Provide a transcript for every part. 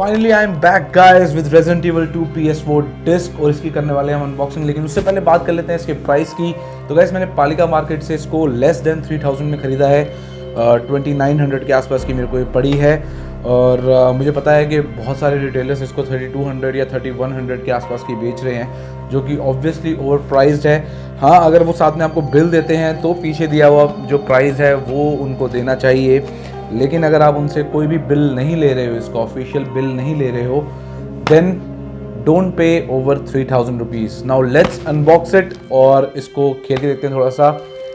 Finally I am back guys with Resident Evil 2 PS4 disc और इसकी करने वाले हम अनबॉक्सिंग, लेकिन उससे पहले बात कर लेते हैं इसके प्राइस की। तो गाइस मैंने पालिका मार्केट से इसको लेस देन 3000 में ख़रीदा है, 2900 के आसपास की मेरे को ये पड़ी है और मुझे पता है कि बहुत सारे रिटेलर्स इसको 3200 या 3100 के आसपास की बेच रहे हैं, जो कि ऑब्वियसली ओवर प्राइज्ड है। हाँ, अगर वो साथ में आपको बिल देते हैं तो पीछे दिया हुआ जो प्राइस है वो उनको देना चाहिए, लेकिन अगर आप उनसे कोई भी बिल नहीं ले रहे हो, इसका ऑफिशियल बिल नहीं ले रहे हो, then don't pay over 3000 rupees. Now let's unbox it और इसको खेल के देखते हैं थोड़ा सा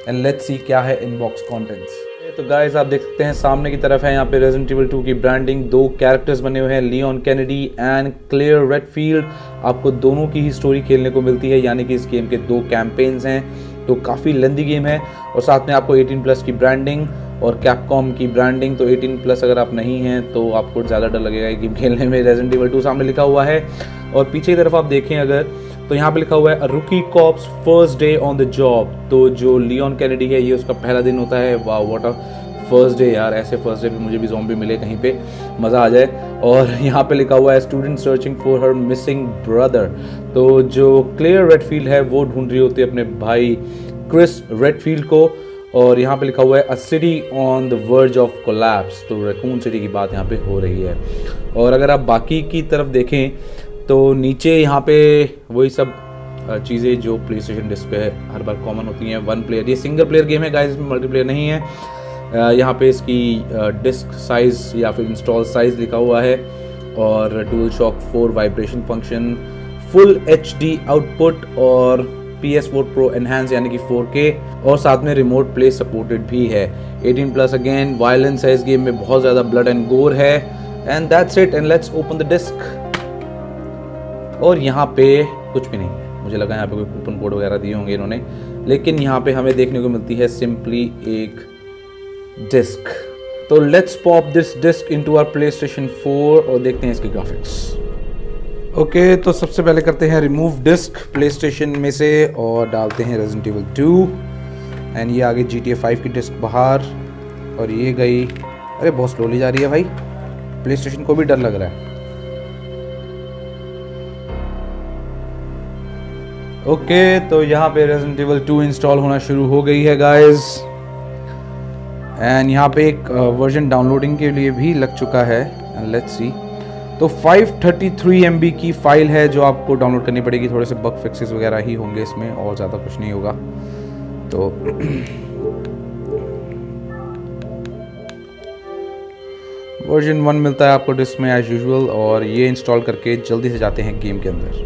एंड लेट्स सी क्या है इनबॉक्स कॉन्टेंट्स। तो गाइस आप देख सकते हैं सामने की तरफ है यहाँ पे रेजिडेंट इविल 2 की ब्रांडिंग, दो कैरेक्टर्स बने हुए हैं, Leon Kennedy and Claire Redfield. आपको दोनों की ही स्टोरी खेलने को मिलती है, यानी कि इस गेम के दो कैंपेन्स हैं, तो काफ़ी लंबी गेम है और साथ में आपको 18+ की ब्रांडिंग और कैपकॉम की ब्रांडिंग। तो 18+ अगर आप नहीं हैं तो आपको ज़्यादा डर लगेगा ये गेम खेलने में। रेजिडेंट इविल 2 सामने लिखा हुआ है और पीछे की तरफ आप देखें अगर तो यहाँ पे लिखा हुआ है rookie cops first day on the job. तो जो लियोन कैनेडी है ये उसका पहला दिन होता है। वाह, व्हाट अ फर्स्ट डे यार, ऐसे फर्स्ट डे पे मुझे भी ज़ॉम्बी मिले कहीं पे, मज़ा आ जाए। और यहाँ पे लिखा हुआ है student searching for her missing brother. तो जो क्लेयर रेडफील्ड है वो ढूंढ रही होती है अपने भाई क्रिस रेडफील्ड को। और यहाँ पे लिखा हुआ है a city on the verge of collapse, तो रैकून सिटी की बात यहाँ पे हो रही है। और अगर आप बाकी की तरफ देखें तो नीचे यहाँ पे वही सब चीज़ें जो प्लेस्टेशन डिस्क पे है हर बार कॉमन होती हैं। वन प्लेयर, ये सिंगल प्लेयर गेम है गाइस, इसमें मल्टीप्लेयर नहीं है। यहाँ पे इसकी डिस्क साइज़ या फिर इंस्टॉल साइज़ लिखा हुआ है और dual shock 4 vibration function, full HD output और PS4 Pro एनहांस यानी कि 4K और साथ में रिमोट प्ले सपोर्टेड भी है। 18+ अगेन, वायलेंस है इस गेम में, बहुत ज़्यादा ब्लड एंड गोर है। And that's it and let's open the disc. और यहाँ पे कुछ भी नहीं है, मुझे लगा यहाँ पे कोई कूपन कोड वगैरह दिए होंगे इन्होंने, लेकिन यहाँ पे हमें देखने को मिलती है सिंपली एक डिस्क। तो let's pop this disc into our PlayStation 4 और देखते हैं इसके ग्राफिक्स। ओके, तो सबसे पहले करते हैं रिमूव डिस्क प्लेस्टेशन में से और डालते हैं रेजिडेंट इविल 2 एंड ये आगे GTA 5 की डिस्क बाहर और ये गई। अरे बहुत स्लोली जा रही है भाई, प्लेस्टेशन को भी डर लग रहा है। ओके, तो यहाँ पे रेजिडेंट इविल 2 इंस्टॉल होना शुरू हो गई है गाइस एंड यहाँ पे एक वर्जन डाउनलोडिंग के लिए भी लग चुका है एंड लेट्स सी। तो 533 MB की फाइल है जो आपको डाउनलोड करनी पड़ेगी। थोड़े से बग फिक्सेस वगैरह ही होंगे इसमें और ज़्यादा कुछ नहीं होगा। तो वर्जन 1 मिलता है आपको डिस्क में एज यूजुअल और ये इंस्टॉल करके जल्दी से जाते हैं गेम के अंदर।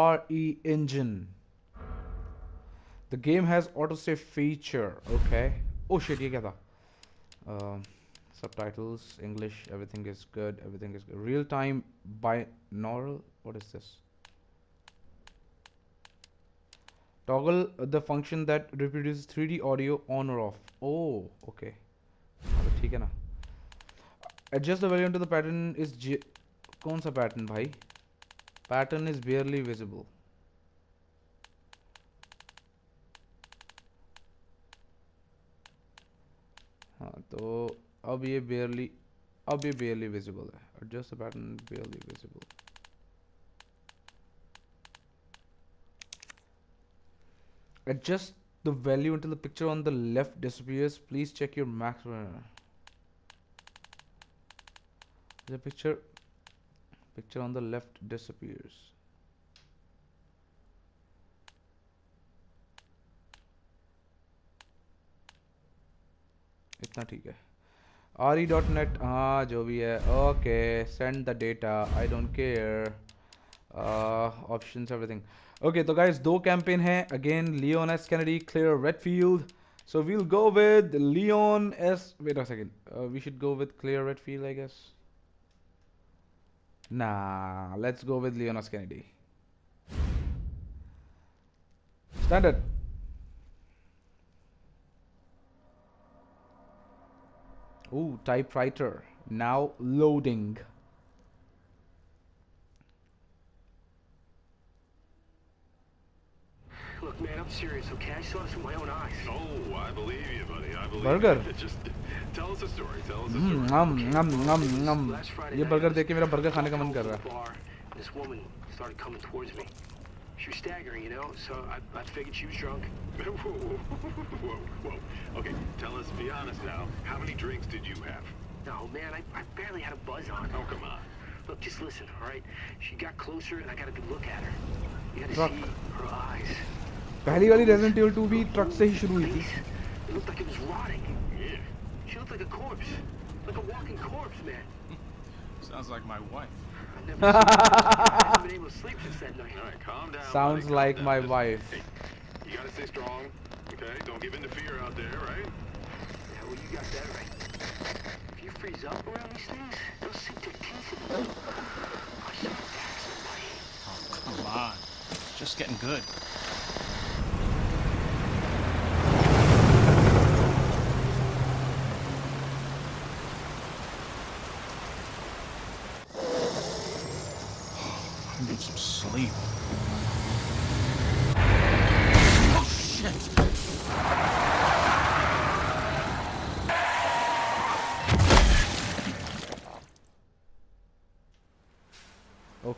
RE engine. The game has autosave feature. Okay. Oh shit, ये क्या था? Subtitles, English, everything is good. Everything is good. Real time binaural. What is this? Toggle the function that reproduces 3D audio on or off. Oh, okay. ठीक है ना? Adjust the value until the pattern is कौन सा pattern भाई? Pattern is barely visible. हाँ, तो अब ये barely visible है। Adjust the pattern barely visible. Adjust the value until the picture on the left disappears. Please check your max. The picture on the left disappears. इतना ठीक है। RE.net, हाँ जो भी है। Okay, send the data, I don't care, options everything. Okay, तो guys दो campaign हैं again, Leon S Kennedy, Claire Redfield. So we will go with Leon S, wait a second, we should go with Claire Redfield I guess. Nah, let's go with Leon Kennedy. Standard. Ooh, typewriter. Now loading. Look, man, I'm serious, okay? I saw this with my own eyes. Oh, I believe you, buddy. I believe burger. You. Just tell us a story. Tell us a story. ये burger देख के मेरा burger खाने का मन कर रहा है. This woman started coming towards me. She was staggering, you know, so I figured she was drunk. Whoa. Okay, tell us, be honest now. How many drinks did you have? No, man, I barely had a buzz on. Oh, come on. Look, just listen, all right? She got closer and I got a good look at her. You got to see her eyes. पहली वाली Resident Evil 2 भी truck से ही शुरू हुई थी. It looked like it was rotting. Yeah. She looked like a corpse. Like a walking corpse, man. Sounds like my wife. I've been able to sleep since that night. All right, calm down. Sounds like my wife. Hey, you got to stay strong. Okay? Don't give in to fear out there, right? Yeah, well, you got that right. If you freeze up around these things, they'll sink their teeth in you. I should attack somebody. Oh, come on. It's just getting good.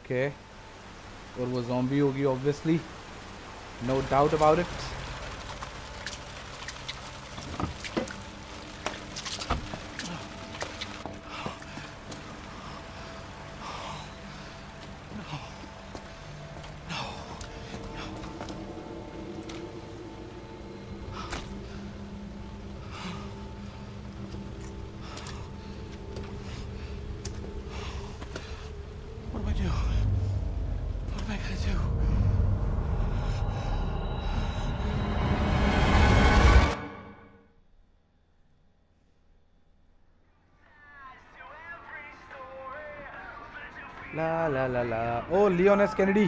Okay. और वो zombie होगी obviously, no doubt about it. Oh Leon S Kennedy,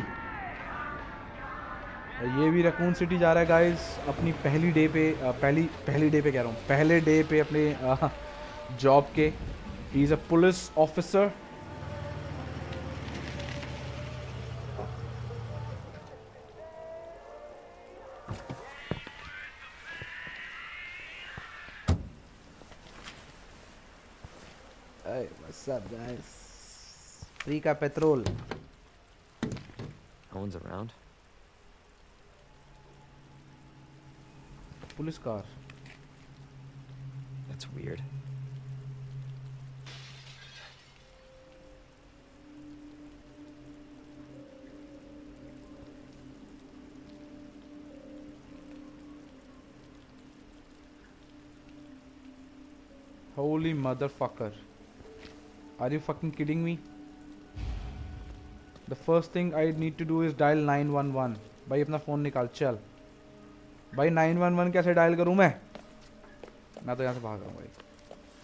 ये भी raccoon city जा रहा है guys अपनी पहली डे पे कह रहा हूँ, पहले डे पे अपने जॉब के. He is a police officer. Free का petrol. No one's around. Police car. That's weird. Holy motherfucker. Are you fucking kidding me? The first thing I need to do is dial 911. भाई अपना phone निकाल, चल भाई. 911 कैसे dial करूँ मैं तो यहाँ से भाग रहा हूँ भाई.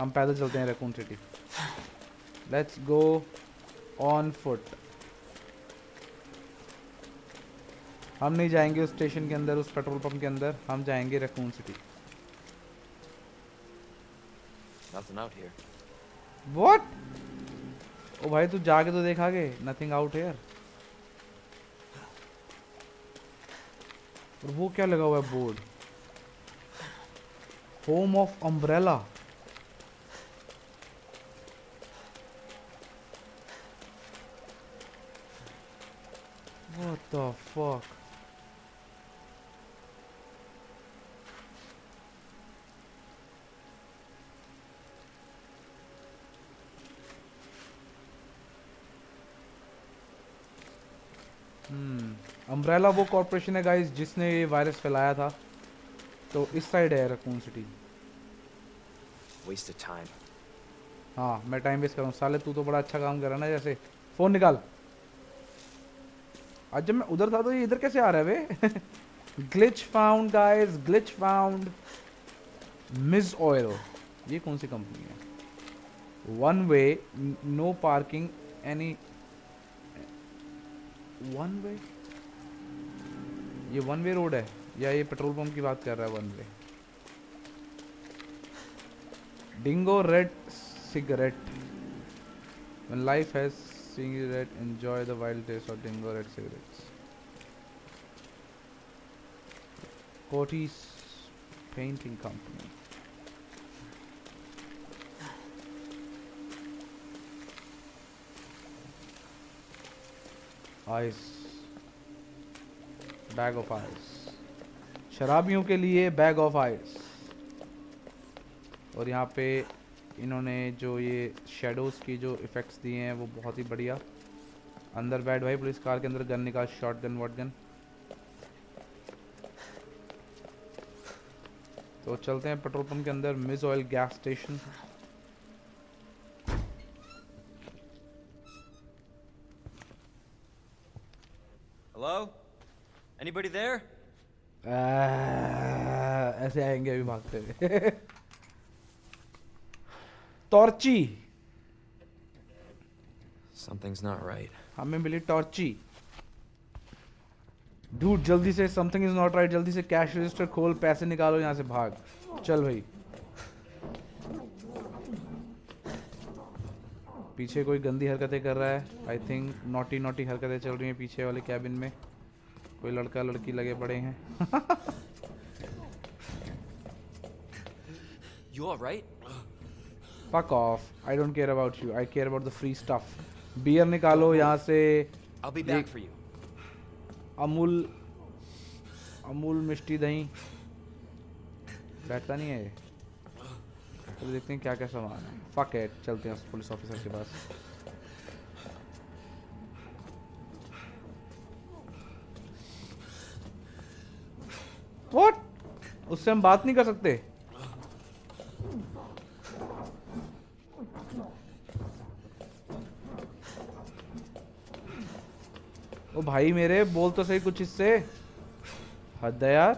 हम पैदल चलते हैं Raccoon City. Let's go on foot. हम नहीं जाएंगे उस स्टेशन के अंदर, उस पेट्रोल पंप के अंदर. हम जाएंगे रैकून सिटी. What? ओ भाई तू जाके तो देखा के. Nothing out here. और वो क्या लगा हुआ है board? Home of Umbrella. What the fuck. Umbrella वो कॉर्पोरेशन है गाइस जिसने ये वायरस फैलाया था. तो इस साइड है रैकून सिटी. Wasted time. हाँ मैं टाइम वेस्ट कर रहा हूँ साले. तू तो बड़ा अच्छा काम कर रहा ना जैसे. फ़ोन निकाल. आज जब मैं उधर था तो ये इधर कैसे आ रहा है way? Glitch found guys, glitch found. Miss oil, ये कौन सी कंपनी है? One way, no parking any one way. ये वन वे रोड है या ये पेट्रोल पंप की बात कर रहा है? One way. Dingo red cigarette. When life has cigarette, enjoy the wild taste of Dingo Red cigarettes. Forties Painting Company. Ice, bag of ice, शराबियों के लिए बैग ऑफ आइस। और यहाँ पे इन्होंने जो ये शेडोज़ की जो इफ़ेक्ट्स दिए हैं वो बहुत ही बढ़िया। अंदर बैठ भाई, पुलिस कार के अंदर गन निकाल, शॉट गन वॉट गन। तो चलते हैं पेट्रोल पंप के अंदर, miss oil gas station. Hello, anybody there? ऐसे आएंगे अभी भागते हुए। टॉर्ची, समथिंग्स नॉट राइट। हमें मिली टॉर्ची। डूड जल्दी से, समथिंग इज नॉट राइट, जल्दी से कैश रजिस्टर खोल, पैसे निकालो यहाँ से, भाग चल भाई। पीछे कोई गंदी हरकतें कर रहा है, आई थिंक नॉटी नॉटी हरकतें चल रही हैं। पीछे वाले कैबिन में कोई लड़का लड़की लगे पड़े हैं। You all right? Fuck off. I don't care about you. I care about the free stuff. Beer निकालो यहाँ से। I'll be back for you. Amul, Amul मिष्टी दही। बैठता नहीं है ये। तो देखते हैं क्या क्या सामान है। फक इट, चलते हैं उस पुलिस ऑफिसर के पास। व्हाट? उससे हम बात नहीं कर सकते? ओ भाई मेरे, बोल तो सही कुछ इससे। हद है यार।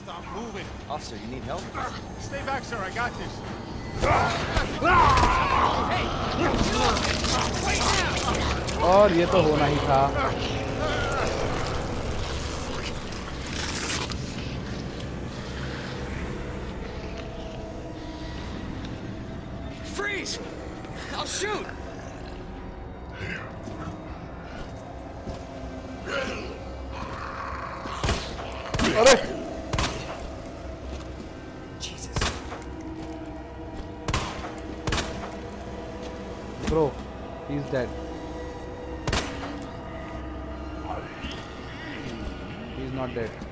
Stop moving. Officer, you need help? Stay back, sir. I got this. और ये तो होना ही था। Shoot! Jesus. Bro, he's dead. He's not dead.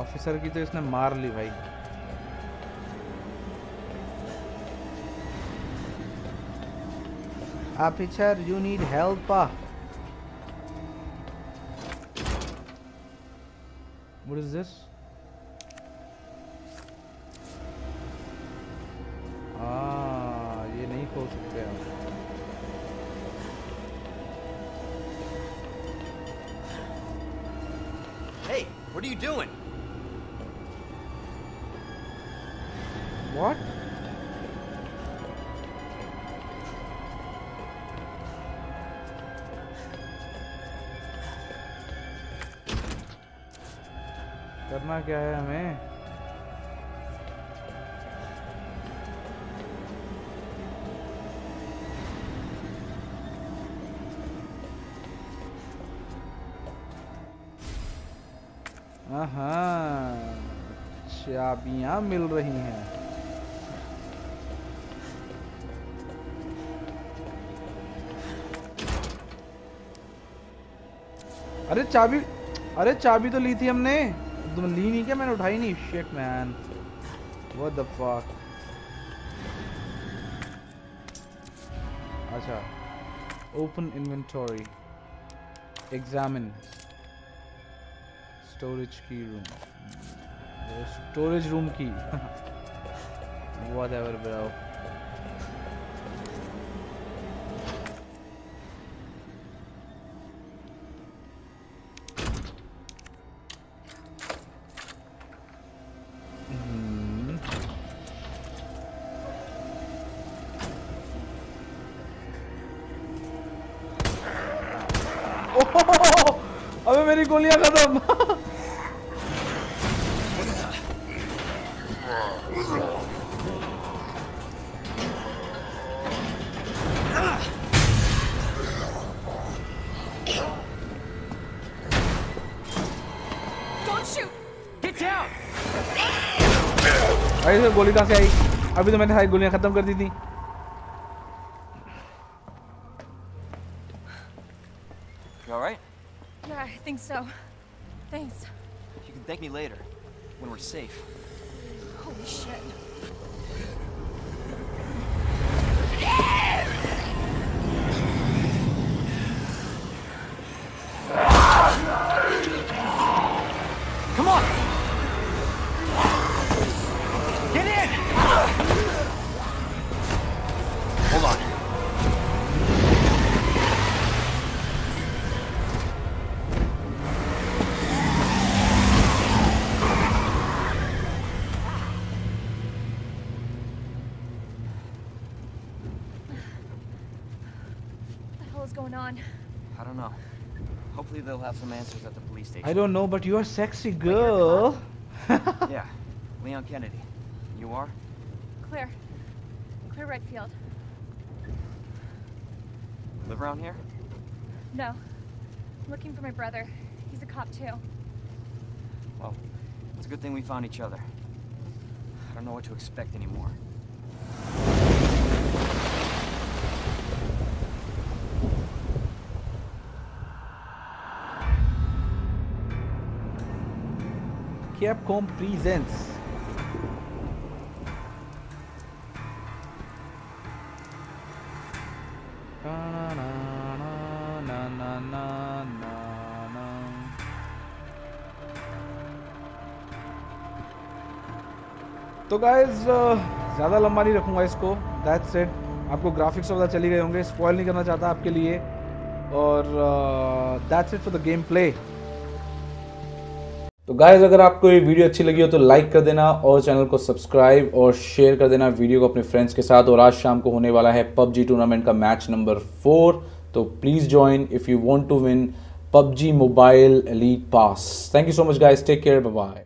Officer की तो इसने मार ली भाई। Officer you need help. What is this? ये नहीं खोल सकते आप। Hey, what are you doing? What? करना क्या है हमें? चाबियां मिल रही हैं। अरे चाबी तो ली थी हमने। तुम ली नहीं क्या? मैंने उठाई नहीं। Shit man, what the fuck. अच्छा, ओपन इन्वेंटरी, एग्जामिन स्टोरेज की रूम, स्टोरेज रूम की। Whatever bro. अबे मेरी गोलियां खत्म। अरे सर गोली कहाँ से आई? अभी तो मैंने सारी गोलियां खत्म कर दी थी। I think so. Thanks. You can thank me later, when we're safe. Holy shit. Come on! Get in! Hold on. I don't know. Hopefully they'll have some answers at the police station. I don't know, but you're a sexy girl. Yeah, Leon Kennedy. You are? Claire. Claire Redfield. Live around here? No. I'm looking for my brother. He's a cop too. Well, it's a good thing we found each other. I don't know what to expect anymore. Capcom presents तो guys ज़्यादा लंबा नहीं रखूंगा इसको। That's it. आपको graphics वगैरह चली गए होंगे, स्पॉइल नहीं करना चाहता आपके लिए। और that's it for the game play. तो गाइज अगर आपको ये वीडियो अच्छी लगी हो तो लाइक कर देना और चैनल को सब्सक्राइब और शेयर कर देना वीडियो को अपने फ्रेंड्स के साथ। और आज शाम को होने वाला है PUBG टूर्नामेंट का मैच नंबर 4, तो please join if you want to win PUBG mobile elite pass. Thank you so much guys, take care, bye bye.